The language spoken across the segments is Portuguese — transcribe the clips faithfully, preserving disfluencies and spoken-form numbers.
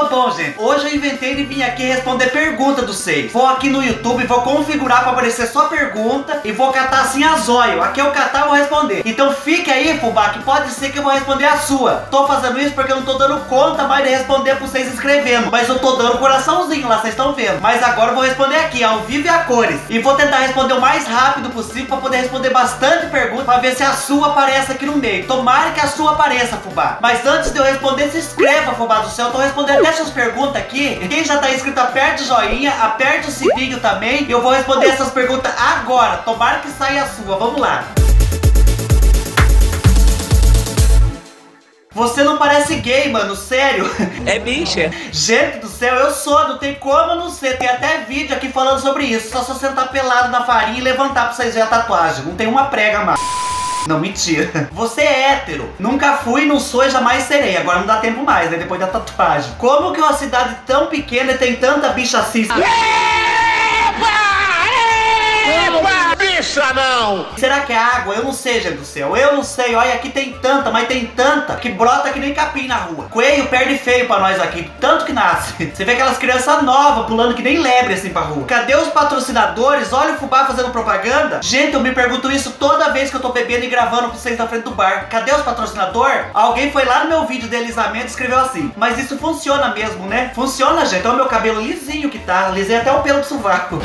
tô bom, gente. Hoje eu inventei de vir aqui responder pergunta dos seis. Vou aqui no YouTube, vou configurar pra aparecer só pergunta e vou catar assim a zóio. Aqui eu catar, eu vou responder. Então fique aí, Fubá, que pode ser que eu vou responder a sua. Tô fazendo isso porque eu não tô dando conta mais de responder pra vocês escrevendo. Mas eu tô dando coraçãozinho lá, vocês estão vendo. Mas agora eu vou responder aqui, ao vivo e a cores. E vou tentar responder o mais rápido possível pra poder responder bastante pergunta, pra ver se a sua aparece aqui no meio. Tomara que a sua apareça, Fubá. Mas antes de eu responder, se inscreva, Fubá do céu. Eu tô respondendo até suas perguntas aqui. Quem já tá inscrito, aperte o joinha, aperte o sininho também. Eu vou responder essas perguntas agora. Tomara que saia a sua. Vamos lá. Você não parece gay, mano, sério. É bicha. Gente do céu, eu sou, não tem como não ser. Tem até vídeo aqui falando sobre isso. Só se você sentar pelado na farinha e levantar pra vocês verem a tatuagem. Não tem uma prega mais. Não, mentira. Você é hétero. Nunca fui, não sou e jamais serei. Agora não dá tempo mais, né? Depois da tatuagem. Como que uma cidade tão pequena tem tanta bicha cis? Não. Será que é água? Eu não sei, gente do céu. Eu não sei. Olha, aqui tem tanta, mas tem tanta que brota que nem capim na rua. Coelho perde feio pra nós aqui, tanto que nasce. Você vê aquelas crianças novas pulando que nem lebre assim pra rua. Cadê os patrocinadores? Olha o Fubá fazendo propaganda. Gente, eu me pergunto isso toda vez que eu tô bebendo e gravando pra vocês na frente do bar. Cadê os patrocinadores? Alguém foi lá no meu vídeo de alisamento e escreveu assim: mas isso funciona mesmo, né? Funciona, gente. Olha o meu cabelo lisinho que tá. Lisei até o pelo do sovaco.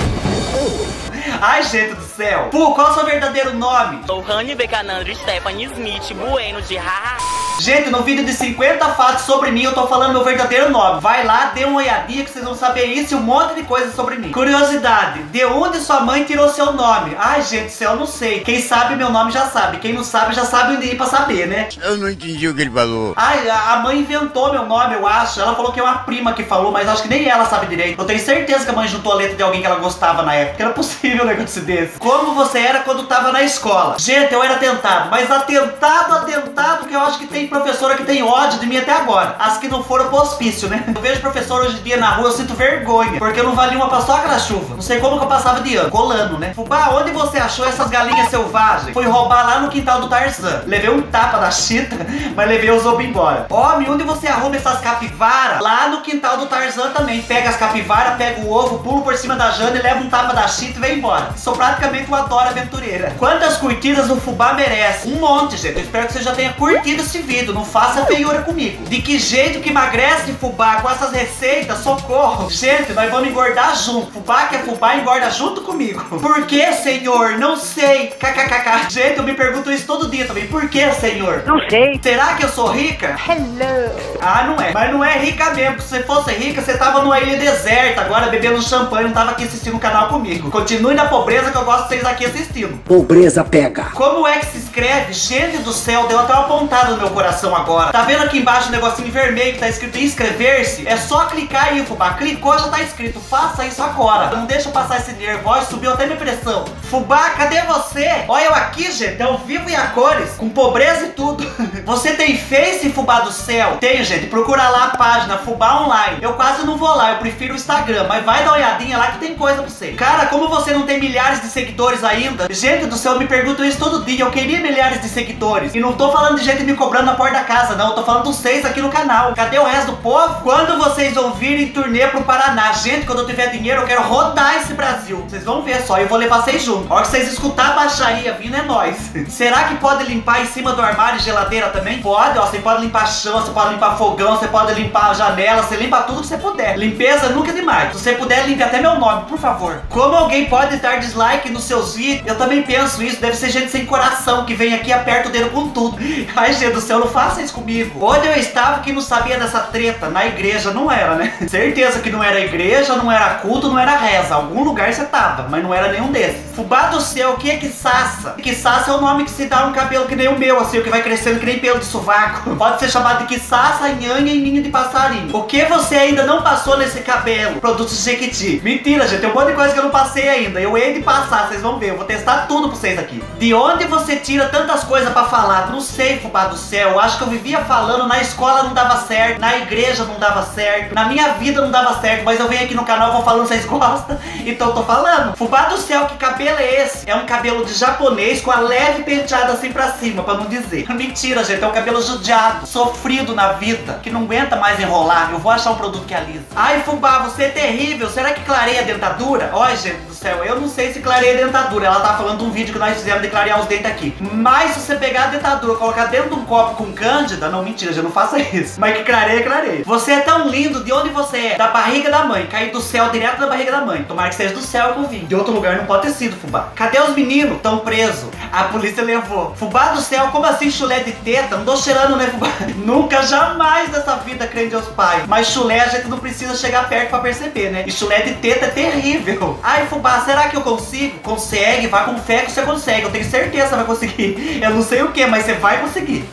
Ai, gente do céu. Pô, qual é o seu verdadeiro nome? Sou Rani Becanandro Stephanie Smith Bueno de Raha. Gente, no vídeo de cinquenta fatos sobre mim, eu tô falando meu verdadeiro nome. Vai lá, dê uma olhadinha que vocês vão saber isso e um monte de coisa sobre mim. Curiosidade, de onde sua mãe tirou seu nome? Ai, gente do céu, eu não sei. Quem sabe meu nome já sabe. Quem não sabe, já sabe onde ir pra saber, né? Eu não entendi o que ele falou. Ai, a mãe inventou meu nome, eu acho. Ela falou que é uma prima que falou, mas acho que nem ela sabe direito. Eu tenho certeza que a mãe juntou a letra de alguém que ela gostava na época. Era possível um negócio desse. Como você era quando tava na escola? Gente, eu era tentado, mas atentado, atentado, que eu acho que tem professora que tem ódio de mim até agora. As que não foram pro hospício, né? Eu vejo professora hoje em dia na rua, eu sinto vergonha, porque eu não valia uma paçoca na chuva. Não sei como que eu passava de ano, colando, né? Fubá, onde você achou essas galinhas selvagens? Fui roubar lá no quintal do Tarzan. Levei um tapa da chita, mas levei o zobo embora. Homem, onde você arruma essas capivaras? Lá no quintal do Tarzan também. Pega as capivaras, pega o ovo, pulo por cima da jana e leva um tapa da chita e vem embora. Sou praticamente uma Dora Aventureira. Quantas curtidas o Fubá merece? Um monte, gente. Eu espero que você já tenha curtido esse vídeo. Não faça feiura comigo. De que jeito que emagrece Fubá com essas receitas? Socorro! Gente, nós vamos engordar junto. Fubá que é Fubá engorda junto comigo. Por que, senhor? Não sei. KKKK. Gente, eu me pergunto isso todo dia também. Por que, senhor? Não sei. Será que eu sou rica? Hello. Ah, não é. Mas não é rica mesmo. Se você fosse rica, você tava numa ilha deserta agora bebendo champanhe, não tava aqui assistindo o canal comigo. Continue na pobreza que eu gosto de vocês aqui assistindo. Pobreza pega. Como é que se escreve? Gente do céu, deu até uma pontada no meu coração agora. Tá vendo aqui embaixo o negocinho vermelho que tá escrito inscrever-se? É só clicar aí, Fubá. Clicou, já tá escrito. Faça isso agora. Não deixa eu passar esse nervo. Ó, subiu até minha pressão. Fubá, cadê você? Olha eu aqui, gente. É ao vivo e a cores. Com pobreza e tudo. Você tem Face, Fubá do céu? Tenho, gente. Procura lá a página Fubá online. Eu quase não vou lá. Eu prefiro o Instagram. Mas vai dar uma olhadinha lá que tem coisa pra você. Cara, como você não tem milhares de seguidores ainda? Gente do céu, eu me pergunto isso todo dia. Eu queria milhares de seguidores. E não tô falando de gente me cobrando na porta da casa, não. Eu tô falando dos seis aqui no canal. Cadê o resto do povo? Quando vocês vão vir em turnê pro Paraná? Gente, quando eu tiver dinheiro, eu quero rodar esse Brasil. Vocês vão ver só. Eu vou levar vocês juntos. A hora que vocês escutar a baixaria vindo, é nóis. Será que pode limpar em cima do armário e geladeira também? Pode, ó. Você pode limpar chão, você pode limpar fogão, você pode limpar a janela, você limpa tudo que você puder. Limpeza nunca é demais. Se você puder, limpe até meu nome, por favor. Como alguém pode dar dislike nos seus vídeos? Eu também penso isso. Deve ser gente sem coração que vem aqui e aperta o dedo com tudo. Ai, gente do céu, não faça isso comigo. Onde eu estava que não sabia dessa treta? Na igreja, não era, né? Certeza que não era igreja, não era culto, não era reza. Algum lugar você tava, mas não era nenhum desses. Fubá do céu, o que é quiçaça? Quiçaça é o nome que se dá um cabelo que nem o meu, assim, o que vai crescendo que nem pelo de sovaco. Pode ser chamado de quiçaça, nhanha e ninho de passarinho. O que você ainda não passou nesse cabelo? Produtos Jequiti. Mentira, gente, tem um monte de coisa que eu não passei ainda. Eu hei de passar, vocês vão ver. Eu vou testar tudo pra vocês aqui. De onde você tira tinha tantas coisas pra falar. Não sei, Fubá do céu. Acho que eu vivia falando, na escola não dava certo, na igreja não dava certo, na minha vida não dava certo, mas eu venho aqui no canal, vou falando, vocês gostam, então eu tô falando. Fubá do céu, que cabelo é esse? É um cabelo de japonês com a leve penteada assim pra cima, pra não dizer. Mentira, gente, é um cabelo judiado, sofrido na vida, que não aguenta mais enrolar. Eu vou achar um produto que alisa. Ai, Fubá, você é terrível. Será que clareia a dentadura? Ó, gente do céu, eu não sei se clareia a dentadura. Ela tá falando de um vídeo que nós fizemos de clarear os dentes aqui. Mas se você pegar a dentadura, colocar dentro de um copo com cândida, não, mentira, já não faça isso. Mas que clareia, clareia. Você é tão lindo, de onde você é? Da barriga da mãe, caiu do céu, direto da barriga da mãe. Tomara que seja do céu que eu vim. De outro lugar não pode ter sido, Fubá. Cadê os meninos? Tão presos. A polícia levou. Fubá do céu, como assim chulé de teta? Não tô cheirando, né, Fubá? Nunca, jamais nessa vida, creio em Deus Pai. Mas chulé a gente não precisa chegar perto pra perceber, né? E chulé de teta é terrível. Ai, Fubá, será que eu consigo? Consegue, vai com fé que você consegue. Eu tenho certeza que vai conseguir. Eu não sei o que, mas você vai conseguir.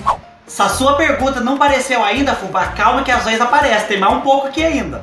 Se a sua pergunta não apareceu ainda, Fubá, calma que às vezes aparece. Tem mais um pouco aqui ainda.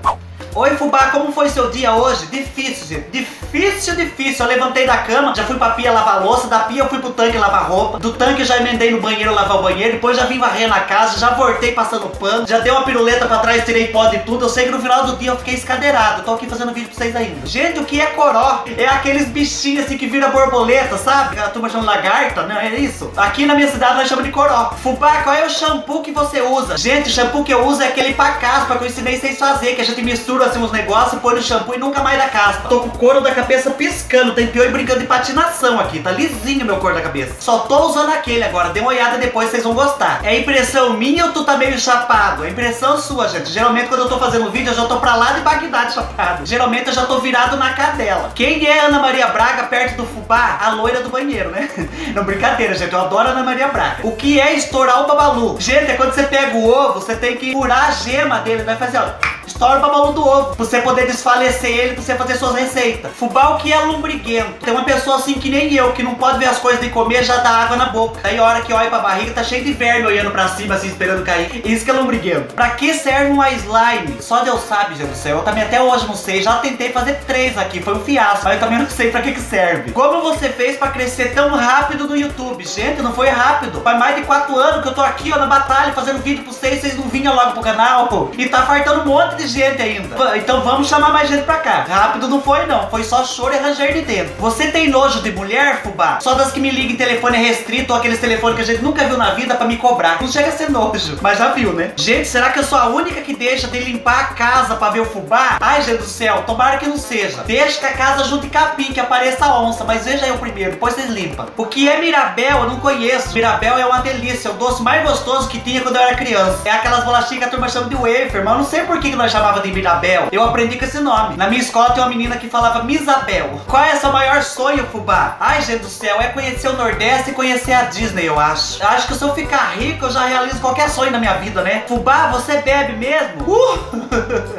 Oi, Fubá, como foi seu dia hoje? Difícil, gente. Difícil, difícil. Eu levantei da cama, já fui pra pia lavar louça, da pia eu fui pro tanque lavar roupa, do tanque já emendei no banheiro lavar o banheiro, depois já vim varrer na casa, já voltei passando pano, já dei uma piruleta pra trás, tirei pó de tudo. Eu sei que no final do dia eu fiquei escadeirado. Tô aqui fazendo vídeo pra vocês ainda. Gente, o que é coró? É aqueles bichinhos assim que vira borboleta, sabe? A turma chama lagarta, né? É isso. Aqui na minha cidade nós chamamos de coró. Fubá, qual é o shampoo que você usa? Gente, o shampoo que eu uso é aquele pra caspa que eu ensinei vocês fazer, que a gente mistura assim uns negócios, põe no shampoo e nunca mais dá caspa. Tô com o couro da cabeça piscando, tem pior e brincando de patinação aqui, tá lisinho meu couro da cabeça. Só tô usando aquele agora, dê uma olhada depois, vocês vão gostar. É impressão minha ou tu tá meio chapado? É impressão sua, gente. Geralmente quando eu tô fazendo vídeo, eu já tô pra lá de Bagdá de chapado. Geralmente eu já tô virado na cadela. Quem é Ana Maria Braga perto do Fubá? A loira do banheiro, né? Não, brincadeira, gente, eu adoro Ana Maria Braga. O que é estourar o babalu? Gente, é quando você pega o ovo, você tem que furar a gema dele, vai fazer, ó, estoura o babalu do ovo, pra você poder desfalecer ele, pra você fazer suas receitas. Fubá, o que é lombriguento? Tem uma pessoa assim que nem eu, que não pode ver as coisas de comer, já dá água na boca. Aí a hora que olha pra barriga, tá cheio de verme olhando pra cima, assim, esperando cair. Isso que é lombriguento. Pra que serve uma slime? Só Deus sabe, gente do céu. Eu também até hoje não sei, já tentei fazer três aqui, foi um fiasco. Mas eu também não sei pra que que serve. Como você fez pra crescer tão rápido no YouTube? Gente, não foi rápido. Faz mais de quatro anos que eu tô aqui, ó, na batalha, fazendo vídeo pra vocês, vocês não vinham logo pro canal, pô. E tá fartando um monte de de gente ainda. Então vamos chamar mais gente pra cá. Rápido não foi não, foi só choro e ranger de dentro. Você tem nojo de mulher, Fubá? Só das que me ligam em telefone restrito ou aqueles telefones que a gente nunca viu na vida pra me cobrar. Não chega a ser nojo, mas já viu, né? Gente, será que eu sou a única que deixa de limpar a casa pra ver o Fubá? Ai, gente do céu, tomara que não seja. Deixa que a casa junte capim, que apareça a onça, mas veja eu primeiro, depois vocês limpam. O que é Mirabel? Eu não conheço. Mirabel é uma delícia, é o doce mais gostoso que tinha quando eu era criança. É aquelas bolachinhas que a turma chama de wafer, mas eu não sei por que que nós chamava de Mirabel, eu aprendi com esse nome. Na minha escola tem uma menina que falava Misabel. Qual é seu maior sonho, Fubá? Ai, gente do céu, é conhecer o Nordeste e conhecer a Disney, eu acho. Acho que se eu ficar rico, eu já realizo qualquer sonho na minha vida, né? Fubá, você bebe mesmo? Uh!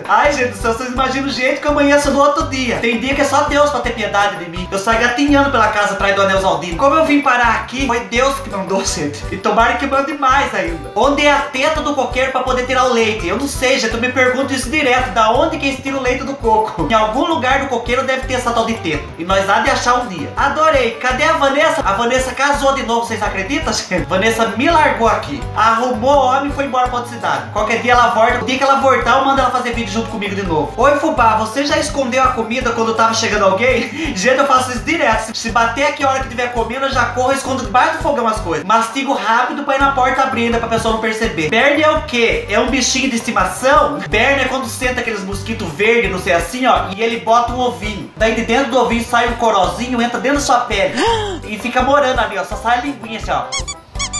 Ai, gente do céu, vocês imaginam o jeito que eu amanheço no outro dia. Tem dia que é só Deus pra ter piedade de mim. Eu saio gatinhando pela casa atrás do Anel Zaldino. Como eu vim parar aqui, foi Deus que mandou, gente. E tomara que mande mais ainda. Onde é a teta do coqueiro pra poder tirar o leite? Eu não sei, gente, eu me pergunto isso direto, da onde que eles tiram o leite do coco? Em algum lugar do coqueiro deve ter essa tal de teta. E nós há de achar um dia. Adorei. Cadê a Vanessa? A Vanessa casou de novo, vocês acreditam, gente? Vanessa me largou aqui. Arrumou o homem e foi embora pra outra cidade. Qualquer dia ela volta. O dia que ela voltar, eu mando ela fazer vídeo junto comigo de novo. Oi, Fubá, você já escondeu a comida quando tava chegando alguém? Gente, eu faço isso direto. Se bater aqui a hora que tiver comendo, eu já corro e escondo debaixo do fogão as coisas. Mastigo rápido pra ir na porta abrindo, pra pessoa não perceber. Berne é o quê? É um bichinho de estimação? Berne é quando senta aqueles mosquitos verdes, não sei, assim, ó, e ele bota um ovinho. Daí de dentro do ovinho sai um corozinho, entra dentro da sua pele e fica morando ali, ó, só sai a linguinha assim, ó,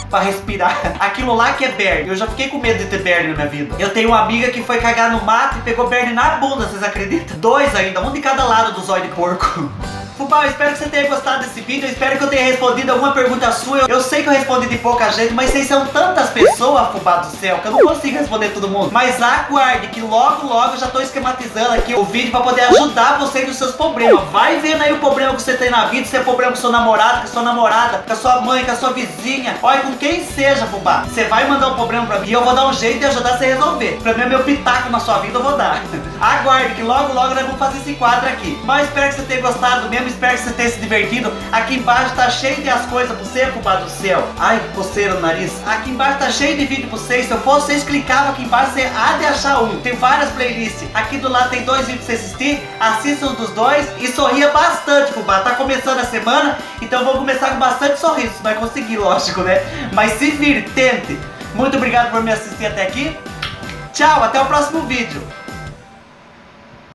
pra respirar. Aquilo lá que é berne. Eu já fiquei com medo de ter berne na minha vida. Eu tenho uma amiga que foi cagar no mato e pegou berne na bunda, vocês acreditam? Dois ainda, um de cada lado do zóio de porco. Fubá, eu espero que você tenha gostado desse vídeo, eu espero que eu tenha respondido alguma pergunta sua. Eu, eu sei que eu respondi de pouca gente, mas vocês são tantas pessoas, Fubá do céu, que eu não consigo responder todo mundo. Mas aguarde que logo, logo eu já tô esquematizando aqui o vídeo pra poder ajudar vocês nos seus problemas. Vai vendo aí o problema que você tem na vida, se é problema com seu namorado, com sua namorada, com a sua mãe, com a sua vizinha. Olha, com quem seja, Fubá, você vai mandar um problema pra mim e eu vou dar um jeito de ajudar você a resolver. O problema é meu pitaco na sua vida, eu vou dar. Aguarde que logo, logo nós vamos fazer esse quadro aqui. Mas espero que você tenha gostado mesmo. espero que você tenha se divertido. Aqui embaixo tá cheio de as coisas pra você, Fubá do céu. Ai, que coceira no nariz. Aqui embaixo tá cheio de vídeo pra vocês. Se eu fosse, vocês clicavam aqui embaixo, você há de achar um. Tem várias playlists. Aqui do lado tem dois vídeos pra você assistir. Assista um dos dois e sorria bastante, Fubá. Tá começando a semana, então vamos começar com bastante sorriso. Vai conseguir, lógico, né? Mas se vir, tente. Muito obrigado por me assistir até aqui. Tchau, até o próximo vídeo.